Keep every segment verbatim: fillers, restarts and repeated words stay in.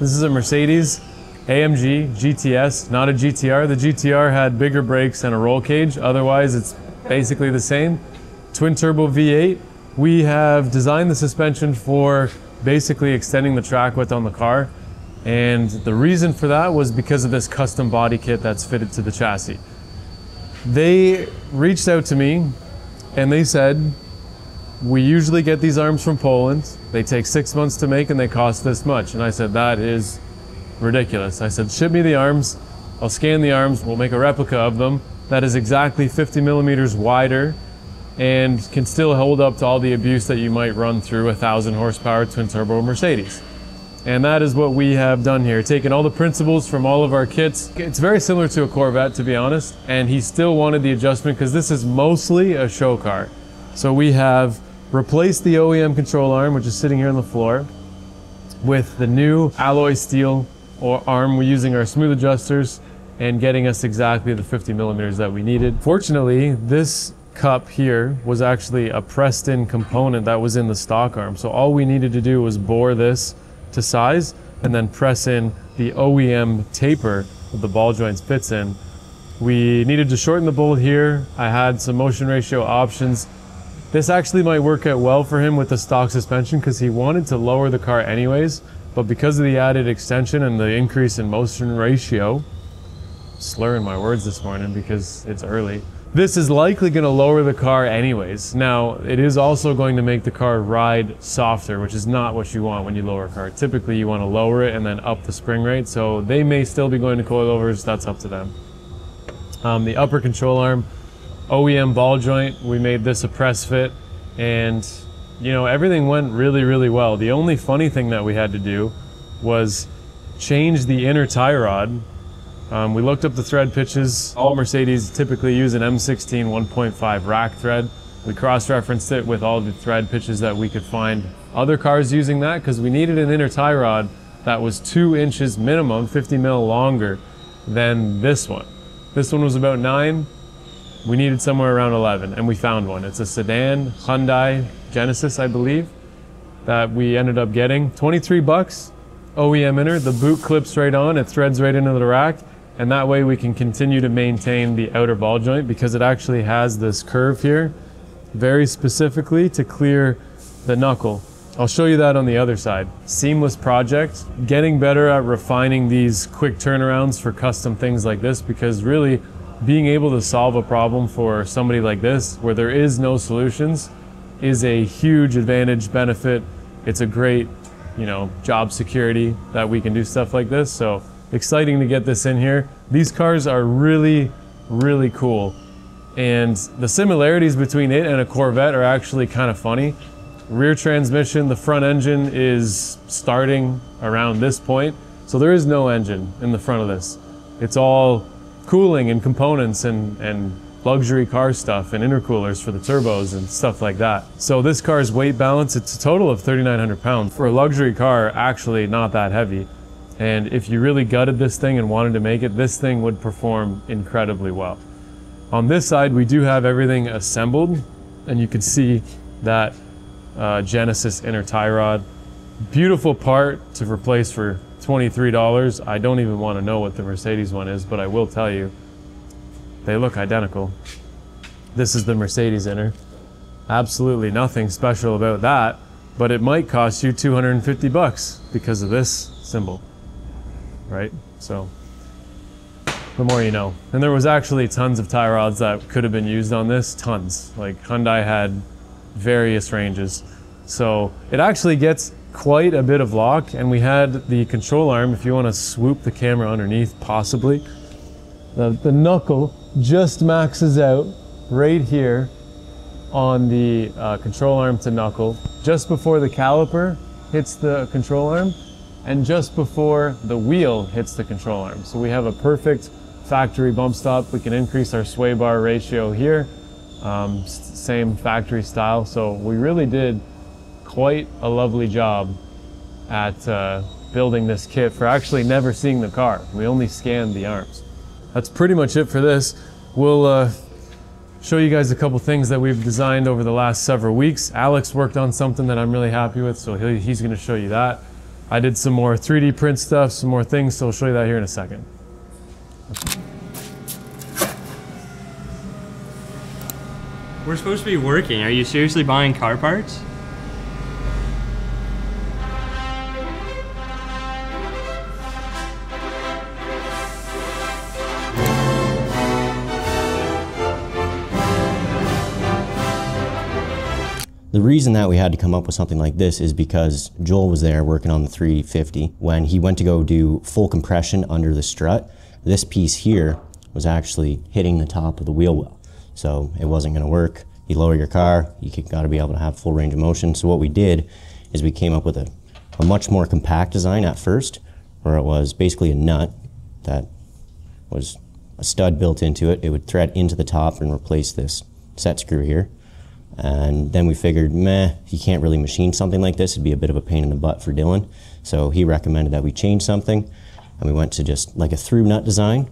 This is a Mercedes A M G G T S, not a G T R. The G T R had bigger brakes and a roll cage. Otherwise, it's basically the same. Twin turbo V eight. We have designed the suspension for basically extending the track width on the car. And the reason for that was because of this custom body kit that's fitted to the chassis. They reached out to me and they said, we usually get these arms from Poland. They take six months to make and they cost this much. And I said, that is ridiculous. I said, ship me the arms. I'll scan the arms. We'll make a replica of them. That is exactly fifty millimeters wider and can still hold up to all the abuse that you might run through a thousand horsepower twin turbo Mercedes. And that is what we have done here, taken all the principles from all of our kits. It's very similar to a Corvette, to be honest, and he still wanted the adjustment because this is mostly a show car. So we have replaced the O E M control arm, which is sitting here on the floor, with the new alloy steel or arm. We're using our smooth adjusters and getting us exactly the fifty millimeters that we needed. Fortunately, this cup here was actually a pressed in component that was in the stock arm. So all we needed to do was bore this to size and then press in the O E M taper that the ball joints fits in. We needed to shorten the bolt here. I had some motion ratio options. This actually might work out well for him with the stock suspension because he wanted to lower the car anyways, but because of the added extension and the increase in motion ratio, slurring my words this morning because it's early. This is likely going to lower the car anyways. Now, it is also going to make the car ride softer, which is not what you want when you lower a car. Typically, you want to lower it and then up the spring rate, so they may still be going to coilovers. That's up to them. Um, the upper control arm, O E M ball joint, we made this a press fit, and you know, everything went really, really well. The only funny thing that we had to do was change the inner tie rod. Um, we looked up the thread pitches. All Mercedes typically use an M sixteen one point five rack thread. We cross-referenced it with all the thread pitches that we could find other cars using that because we needed an inner tie rod that was two inches minimum, fifty mil longer than this one. This one was about nine. We needed somewhere around eleven, and we found one. It's a sedan, Hyundai Genesis, I believe, that we ended up getting. twenty-three bucks, O E M inner. The boot clips right on. It threads right into the rack. And that way we can continue to maintain the outer ball joint because it actually has this curve here very specifically to clear the knuckle. I'll show you that on the other side. Seamless project, getting better at refining these quick turnarounds for custom things like this, because really being able to solve a problem for somebody like this where there is no solutions is a huge advantage, benefit. It's a great, you know, job security that we can do stuff like this. So exciting to get this in here. These cars are really, really cool. And the similarities between it and a Corvette are actually kind of funny. Rear transmission, the front engine is starting around this point. So there is no engine in the front of this. It's all cooling and components and, and luxury car stuff and intercoolers for the turbos and stuff like that. So this car's weight balance, it's a total of thirty-nine hundred pounds. For a luxury car, actually not that heavy. And if you really gutted this thing and wanted to make it, this thing would perform incredibly well. On this side, we do have everything assembled, and you can see that uh, Genesis inner tie rod. Beautiful part to replace for twenty-three dollars. I don't even want to know what the Mercedes one is, but I will tell you, they look identical. This is the Mercedes inner. Absolutely nothing special about that, but it might cost you two hundred fifty bucks because of this symbol. Right? So the more you know. And there was actually tons of tie rods that could have been used on this, tons. Like Hyundai had various ranges. So it actually gets quite a bit of lock, and we had the control arm, if you want to swoop the camera underneath, possibly. The, the knuckle just maxes out right here on the uh, control arm to knuckle, just before the caliper hits the control arm, and just before the wheel hits the control arm. So we have a perfect factory bump stop. We can increase our sway bar ratio here, um, same factory style. So we really did quite a lovely job at uh, building this kit for actually never seeing the car. We only scanned the arms. That's pretty much it for this. We'll uh, show you guys a couple things that we've designed over the last several weeks. Alex worked on something that I'm really happy with, so he's gonna show you that. I did some more three D print stuff, some more things, so I'll show you that here in a second. We're supposed to be working. Are you seriously buying car parts? The reason that we had to come up with something like this is because Joel was there working on the three fifty. When he went to go do full compression under the strut, this piece here was actually hitting the top of the wheel well. So it wasn't going to work. You lower your car, you got to be able to have full range of motion. So what we did is we came up with a, a much more compact design at first, where it was basically a nut that was a stud built into it. It would thread into the top and replace this set screw here. And then we figured, meh, you can't really machine something like this. It'd be a bit of a pain in the butt for Dylan. So he recommended that we change something. And we went to just like a through nut design,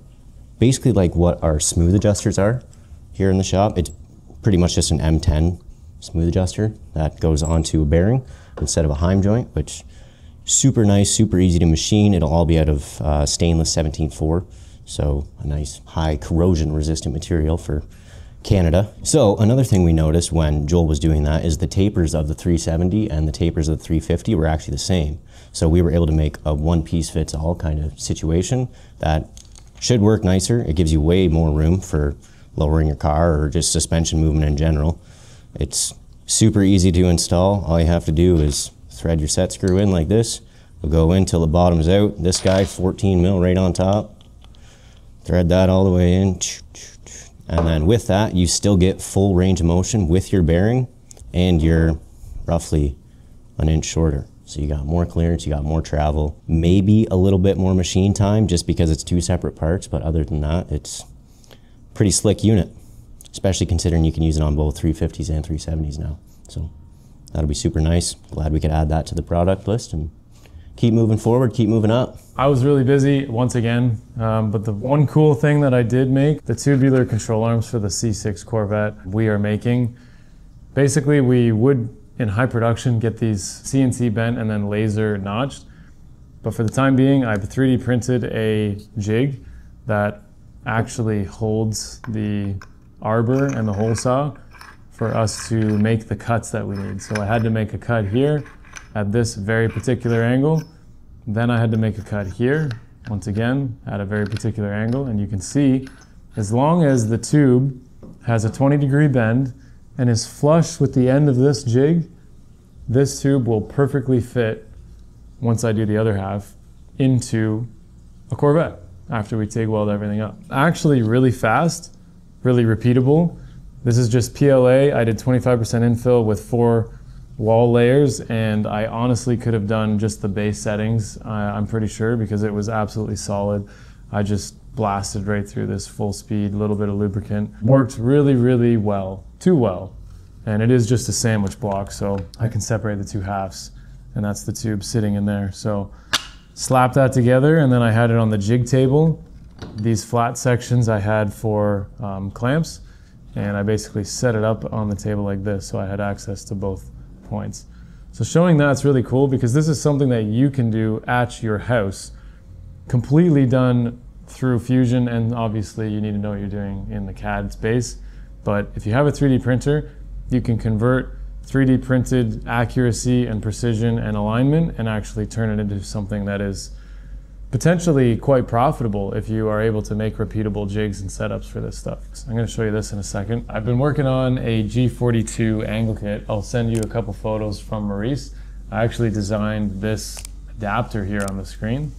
basically like what our smooth adjusters are here in the shop. It's pretty much just an M ten smooth adjuster that goes onto a bearing instead of a heim joint, which super nice, super easy to machine. It'll all be out of uh, stainless seventeen four. So a nice high corrosion resistant material for Canada. So another thing we noticed when Joel was doing that is the tapers of the three seventy and the tapers of the three fifty were actually the same. So we were able to make a one piece fits all kind of situation that should work nicer. It gives you way more room for lowering your car or just suspension movement in general. It's super easy to install. All you have to do is thread your set screw in like this. It'll go in till the bottom's out. This guy, fourteen mil right on top. Thread that all the way in. And then with that, you still get full range of motion with your bearing, and you're roughly an inch shorter. So you got more clearance, you got more travel, maybe a little bit more machine time just because it's two separate parts, but other than that, it's a pretty slick unit, especially considering you can use it on both three fifties and three seventies now. So that'll be super nice. Glad we could add that to the product list and keep moving forward, keep moving up. I was really busy once again, um, but the one cool thing that I did make, the tubular control arms for the C six Corvette we are making. Basically, we would, in high production, get these C N C bent and then laser notched. But for the time being, I've three D printed a jig that actually holds the arbor and the hole saw for us to make the cuts that we need. So I had to make a cut here at this very particular angle. Then I had to make a cut here, once again, at a very particular angle. And you can see, as long as the tube has a twenty degree bend and is flush with the end of this jig, this tube will perfectly fit, once I do the other half, into a Corvette after we TIG weld everything up. Actually really fast, really repeatable. This is just P L A. I did twenty-five percent infill with four wall layers, and I honestly could have done just the base settings, uh, I'm pretty sure, because it was absolutely solid. I just blasted right through this full speed, little bit of lubricant. Worked really, really well, too well. And it is just a sandwich block, so I can separate the two halves, and that's the tube sitting in there. So slap that together, and then I had it on the jig table. These flat sections I had for um, clamps, and I basically set it up on the table like this, so I had access to both points. So showing that's really cool, because this is something that you can do at your house, completely done through Fusion, and obviously you need to know what you're doing in the C A D space. But if you have a three D printer, you can convert three D printed accuracy and precision and alignment and actually turn it into something that is potentially quite profitable if you are able to make repeatable jigs and setups for this stuff. So I'm going to show you this in a second. I've been working on a G forty-two angle kit. I'll send you a couple photos from Maurice. I actually designed this adapter here on the screen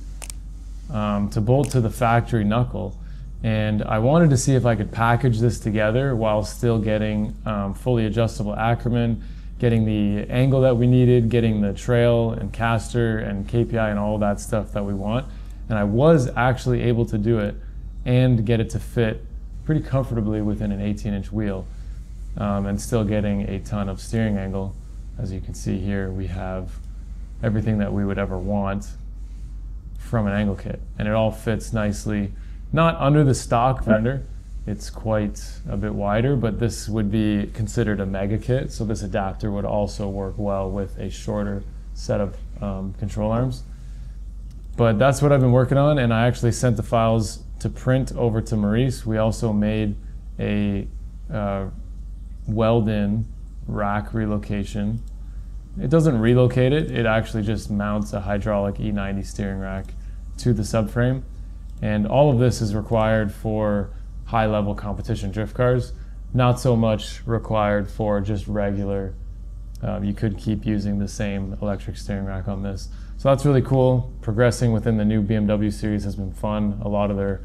um, to bolt to the factory knuckle. And I wanted to see if I could package this together while still getting um, fully adjustable Ackermann, getting the angle that we needed, getting the trail and caster and K P I and all that stuff that we want. And I was actually able to do it and get it to fit pretty comfortably within an eighteen inch wheel, um, and still getting a ton of steering angle. As you can see here, we have everything that we would ever want from an angle kit. And it all fits nicely, not under the stock fender. It's quite a bit wider, but this would be considered a mega kit, so this adapter would also work well with a shorter set of um, control arms. But that's what I've been working on, and I actually sent the files to print over to Maurice. We also made a uh, weld-in rack relocation. It doesn't relocate it, it actually just mounts a hydraulic E ninety steering rack to the subframe. And all of this is required for high-level competition drift cars, not so much required for just regular. Uh, you could keep using the same electric steering rack on this. So that's really cool. Progressing within the new B M W series has been fun. A lot of their,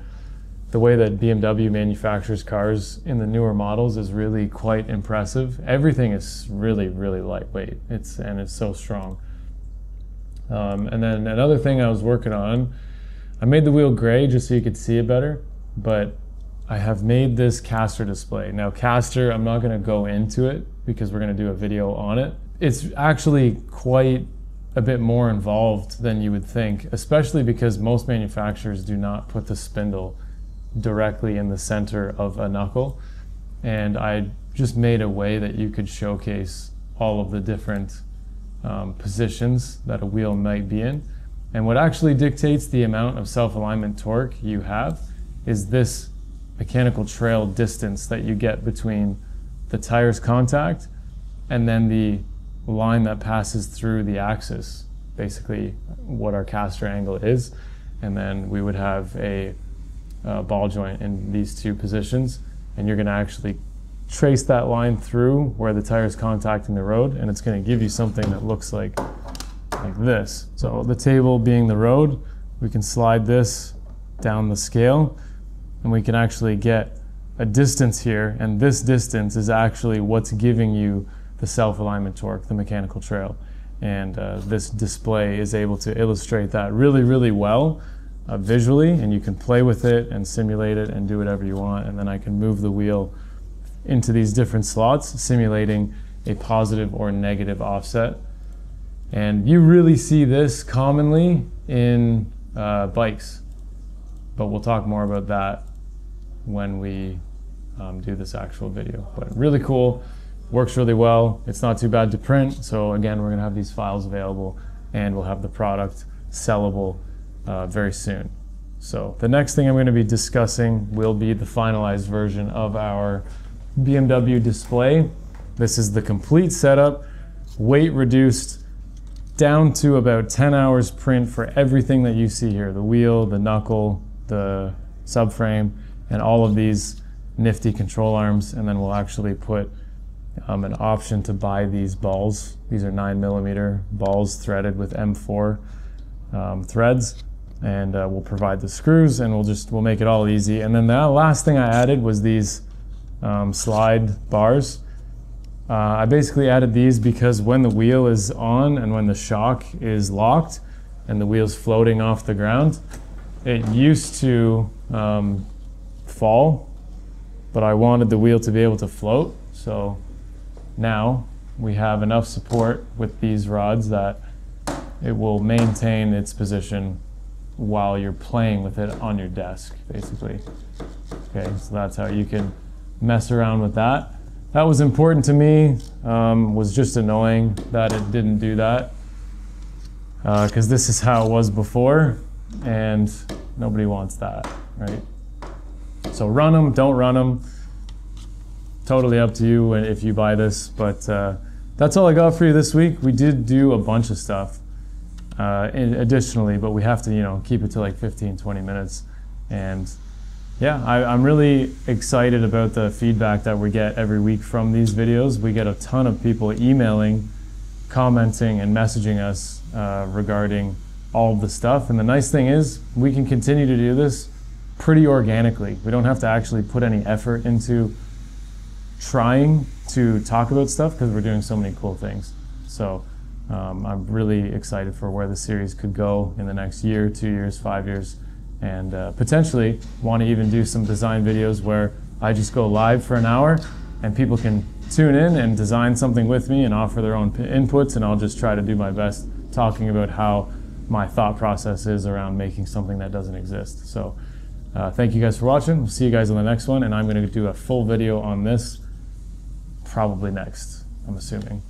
the way that B M W manufactures cars in the newer models is really quite impressive. Everything is really, really lightweight. It's, and it's so strong. Um, and then another thing I was working on, I made the wheel gray just so you could see it better, but I have made this caster display. Now caster, I'm not gonna go into it because we're gonna do a video on it. It's actually quite a bit more involved than you would think, especially because most manufacturers do not put the spindle directly in the center of a knuckle. And I just made a way that you could showcase all of the different um, positions that a wheel might be in. And what actually dictates the amount of self-alignment torque you have is this mechanical trail distance that you get between the tire's contact and then the line that passes through the axis, basically what our caster angle is. And then we would have a uh, ball joint in these two positions, and you're gonna actually trace that line through where the tires contact in the road, and it's gonna give you something that looks like like this. So the table being the road, we can slide this down the scale and we can actually get a distance here, and this distance is actually what's giving you the self-alignment torque, the mechanical trail. And uh, this display is able to illustrate that really, really well uh, visually, and you can play with it and simulate it and do whatever you want. And then I can move the wheel into these different slots, simulating a positive or negative offset. And you really see this commonly in uh, bikes, but we'll talk more about that when we um, do this actual video. But really cool, works really well. It's not too bad to print. So again, we're gonna have these files available and we'll have the product sellable uh, very soon. So the next thing I'm gonna be discussing will be the finalized version of our B M W display. This is the complete setup, weight reduced, down to about ten hours print for everything that you see here, the wheel, the knuckle, the subframe, and all of these nifty control arms. And then we'll actually put um, an option to buy these balls. These are nine millimeter balls threaded with M four um, threads. And uh, we'll provide the screws, and we'll just, we'll make it all easy. And then the last thing I added was these um, slide bars. Uh, I basically added these because when the wheel is on and when the shock is locked and the wheel's floating off the ground, it used to um, fall, but I wanted the wheel to be able to float. So now we have enough support with these rods that it will maintain its position while you're playing with it on your desk, basically. Okay, so that's how you can mess around with that. That was important to me. Um, was just annoying that it didn't do that, because uh, this is how it was before, and nobody wants that, right? So run them, don't run them. Totally up to you if you buy this, but uh, that's all I got for you this week. We did do a bunch of stuff uh, additionally, but we have to, you know, keep it to like fifteen, twenty minutes, and. Yeah, I, I'm really excited about the feedback that we get every week from these videos. We get a ton of people emailing, commenting, and messaging us uh, regarding all of the stuff. And the nice thing is we can continue to do this pretty organically. We don't have to actually put any effort into trying to talk about stuff because we're doing so many cool things. So um, I'm really excited for where the series could go in the next year, two years, five years. And uh, potentially want to even do some design videos where I just go live for an hour and people can tune in and design something with me and offer their own inputs, and I'll just try to do my best talking about how my thought process is around making something that doesn't exist. So uh, thank you guys for watching. We'll see you guys on the next one, and I'm going to do a full video on this probably next, I'm assuming.